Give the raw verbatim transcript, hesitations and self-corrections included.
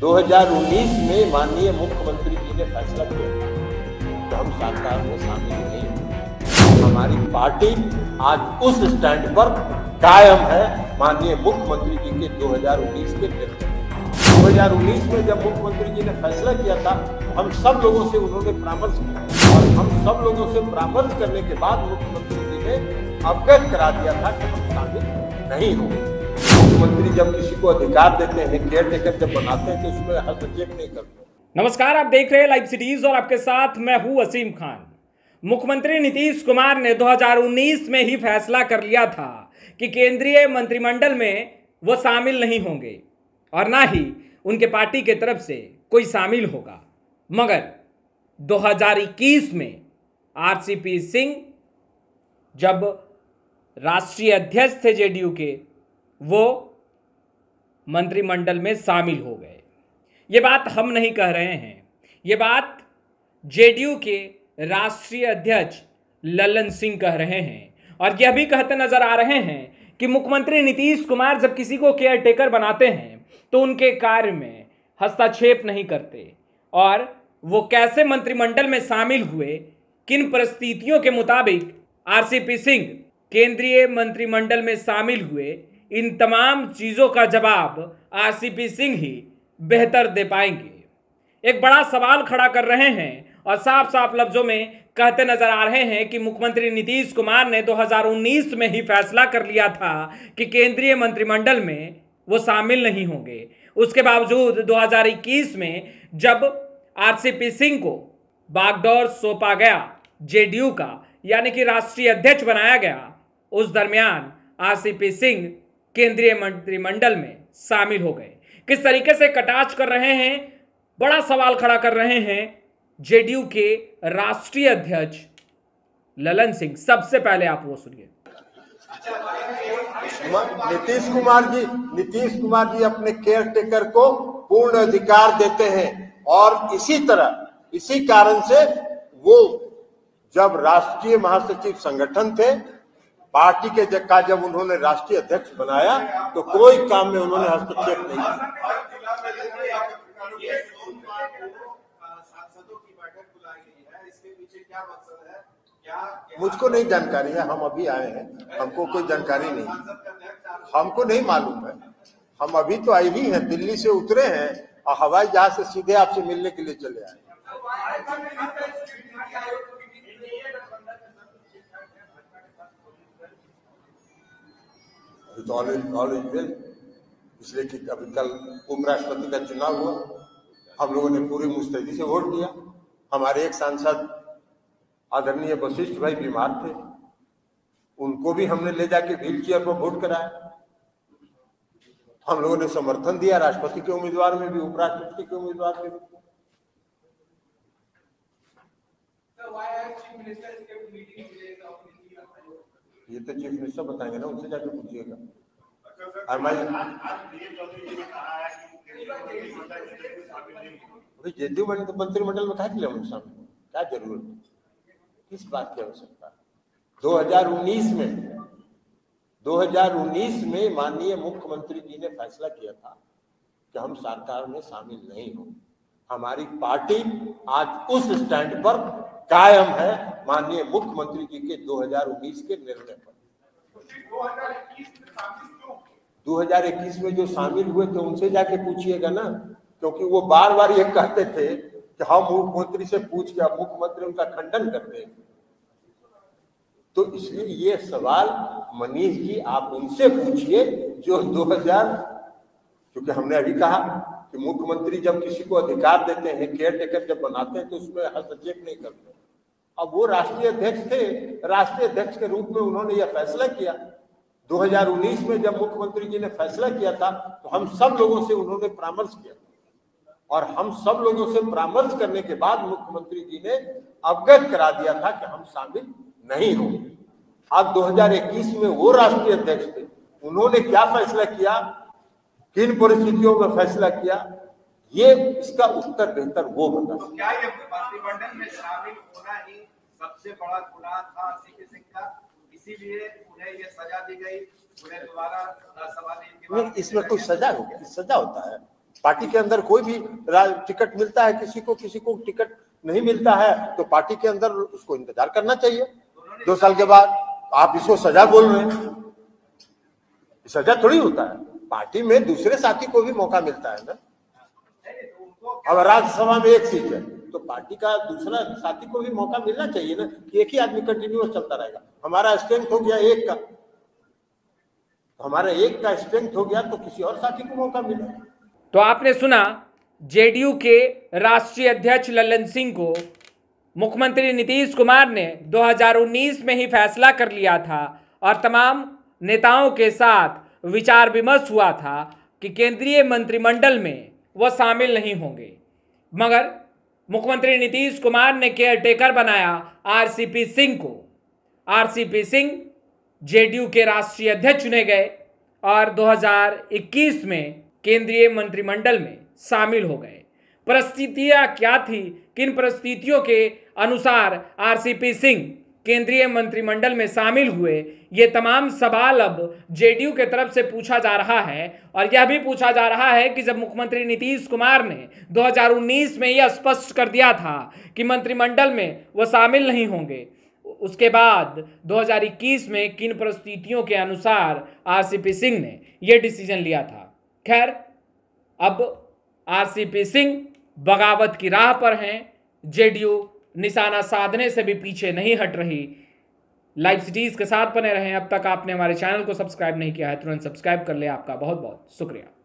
दो हज़ार उन्नीस में माननीय मुख्यमंत्री जी ने फैसला किया तो हम सरकार में शामिल नहीं। हमारी पार्टी आज उस स्टैंड पर कायम है माननीय मुख्यमंत्री जी के दो हज़ार उन्नीस के दो हज़ार उन्नीस में जब मुख्यमंत्री जी ने फैसला किया था हम सब लोगों से उन्होंने परामर्श किया और हम सब लोगों से परामर्श करने के बाद मुख्यमंत्री जी ने अवगत करा दिया था कि हम शामिल नहीं होंगे। मुख्यमंत्री जब किसी को अधिकार देते हैं, केयर टेकर जब बनाते हैं, तो उसमें हस्तक्षेप नहीं करते। नमस्कार, आप देख रहे हैं लाइव सिटीज और आपके साथ मैं हूं वसीम खान। मुख्यमंत्री नीतीश कुमार ने दो हज़ार उन्नीस में ही फैसला कर लिया था कि केंद्रीय मंत्रिमंडल में वो शामिल नहीं होंगे और ना ही उनके पार्टी के तरफ से कोई शामिल होगा। मगर दो हज़ार इक्कीस में आरसीपी सिंह जब राष्ट्रीय अध्यक्ष थे जेडीयू के, वो मंत्रिमंडल में शामिल हो गए। ये बात हम नहीं कह रहे हैं, ये बात जेडीयू के राष्ट्रीय अध्यक्ष ललन सिंह कह रहे हैं और यह भी कहते नजर आ रहे हैं कि मुख्यमंत्री नीतीश कुमार जब किसी को केयर टेकर बनाते हैं तो उनके कार्य में हस्तक्षेप नहीं करते और वो कैसे मंत्रिमंडल में शामिल हुए, किन परिस्थितियों के मुताबिक आरसीपी सिंह केंद्रीय मंत्रिमंडल में शामिल हुए, इन तमाम चीज़ों का जवाब आरसीपी सिंह ही बेहतर दे पाएंगे। एक बड़ा सवाल खड़ा कर रहे हैं और साफ साफ लफ्ज़ों में कहते नज़र आ रहे हैं कि मुख्यमंत्री नीतीश कुमार ने दो हज़ार उन्नीस में ही फैसला कर लिया था कि केंद्रीय मंत्रिमंडल में वो शामिल नहीं होंगे। उसके बावजूद दो हज़ार इक्कीस में जब आरसीपी सिंह को बागडोर सौंपा गया जेडीयू का, यानी कि राष्ट्रीय अध्यक्ष बनाया गया, उस दरमियान आरसीपी सिंह केंद्रीय मंत्रिमंडल में शामिल हो गए। किस तरीके से कटाक्ष कर रहे हैं, बड़ा सवाल खड़ा कर रहे हैं जेडीयू के राष्ट्रीय अध्यक्ष ललन सिंह। सबसे पहले आप वो सुनिए। नीतीश कुमार जी नीतीश कुमार जी अपने केयर टेकर को पूर्ण अधिकार देते हैं और इसी तरह इसी कारण से वो जब राष्ट्रीय महासचिव संगठन थे, पार्टी के जगह जब उन्होंने राष्ट्रीय अध्यक्ष बनाया तो कोई काम में उन्होंने हस्तक्षेप नहीं किया। मुझको नहीं जानकारी है, हम अभी आए हैं, हमको कोई जानकारी नहीं, हमको नहीं मालूम है। हम अभी तो आए ही हैं, दिल्ली से उतरे हैं और हवाई जहाज से सीधे आपसे मिलने के लिए चले आए। इसलिए कि अभी कल उपराष्ट्रपति का चुनाव हुआ, हम लोगों ने पूरी मुस्तैदी से वोट दिया। हमारे एक सांसद आदरणीय वशिष्ठ भाई बीमार थे, उनको भी हमने ले जाके व्हील चेयर पर वोट कराया। हम लोगों ने समर्थन दिया राष्ट्रपति के उम्मीदवार में भी, उपराष्ट्रपति के उम्मीदवार में भी। ये तो चीफ मिनिस्टर बताएंगे ना, उनसे जाकर पूछिएगा। जेडीयू मंत्रिमंडल में कहा के लिए हम शामिल, क्या जरूरत, किस बात की आवश्यकता? दो हज़ार उन्नीस में दो हज़ार उन्नीस में माननीय मुख्यमंत्री जी ने फैसला किया था कि हम सरकार में शामिल नहीं होंगे। हमारी पार्टी आज उस स्टैंड पर कायम है माननीय मुख्यमंत्री जी के दो हज़ार उन्नीस के निर्णय पर। दो हज़ार इक्कीस में जो शामिल हुए थे उनसे जाके पूछिएगा ना, क्योंकि वो बार बार ये कहते थे कि हम मुख्यमंत्री से पूछ के, अब मुख्यमंत्री उनका खंडन करते हैं। तो इसलिए ये सवाल मनीष जी आप उनसे पूछिए जो दो हज़ार, क्योंकि हमने अभी कहा कि मुख्यमंत्री जब किसी को अधिकार देते हैं, केयर टेकर जब बनाते हैं, तो उसमें हस्तक्षेप नहीं करते। अब वो राष्ट्रीय अध्यक्ष थे, राष्ट्रीय अध्यक्ष के रूप में उन्होंने यह फैसला किया। दो हज़ार उन्नीस में जब मुख्यमंत्री जी ने फैसला किया था तो हम सब लोगों से उन्होंने परामर्श किया और हम सब लोगों से परामर्श करने के बाद मुख्यमंत्री जी ने अवगत करा दिया था कि हम शामिल नहीं होंगे। अब दो हज़ार इक्कीस में वो राष्ट्रीय अध्यक्ष थे, उन्होंने क्या फैसला किया, किन परिस्थितियों में फैसला किया, ये इसका उत्तर बेहतर वो बता। तो क्या ये मंत्रिमंडल में शामिल होना ही सबसे बड़ा गुनाह था आरसीपी सिंह का, इसीलिए उन्हें ये सजा दी गई, उन्हें दोबारा सवाल? इसमें कोई सजा होगी? सजा होता है पार्टी के अंदर कोई भी टिकट मिलता है किसी को, किसी को टिकट नहीं मिलता है, तो पार्टी के अंदर उसको इंतजार करना चाहिए। दो साल के बाद आप इसको सजा बोल रहे हैं, सजा थोड़ी होता है, पार्टी में दूसरे साथी को भी मौका मिलता है ना। अब राज्यसभा में एक सीट है तो पार्टी का दूसरा साथी को भी मौका मिलना चाहिए ना, कि एक ही आदमी कंटिन्यूअस चलता रहेगा। हमारा स्ट्रेंथ हो गया एक का, हमारा एक का स्ट्रेंथ हो गया तो किसी और साथी को मौका मिलेगा। तो आपने सुना जेडीयू के राष्ट्रीय अध्यक्ष ललन सिंह को मुख्यमंत्री नीतीश कुमार ने दो हज़ार उन्नीस में ही फैसला कर लिया था और तमाम नेताओं के साथ विचार विमर्श हुआ था कि केंद्रीय मंत्रिमंडल में वह शामिल नहीं होंगे, मगर मुख्यमंत्री नीतीश कुमार ने केयरटेकर बनाया आरसीपी सिंह को। आरसीपी सिंह जेडीयू के राष्ट्रीय अध्यक्ष चुने गए और दो हज़ार इक्कीस में केंद्रीय मंत्रिमंडल में शामिल हो गए। परिस्थितियां क्या थी, किन परिस्थितियों के अनुसार आरसीपी सिंह केंद्रीय मंत्रिमंडल में शामिल हुए, ये तमाम सवाल अब जेडीयू के तरफ से पूछा जा रहा है। और यह भी पूछा जा रहा है कि जब मुख्यमंत्री नीतीश कुमार ने दो हज़ार उन्नीस में यह स्पष्ट कर दिया था कि मंत्रिमंडल में वह शामिल नहीं होंगे, उसके बाद दो हज़ार इक्कीस में किन परिस्थितियों के अनुसार आरसीपी सिंह ने यह डिसीजन लिया था। खैर, अब आरसीपी सिंह बगावत की राह पर हैं, जेडीयू निशाना साधने से भी पीछे नहीं हट रही। लाइव सिटीज के साथ बने रहें। अब तक आपने हमारे चैनल को सब्सक्राइब नहीं किया है, तुरंत सब्सक्राइब कर ले। आपका बहुत बहुत शुक्रिया।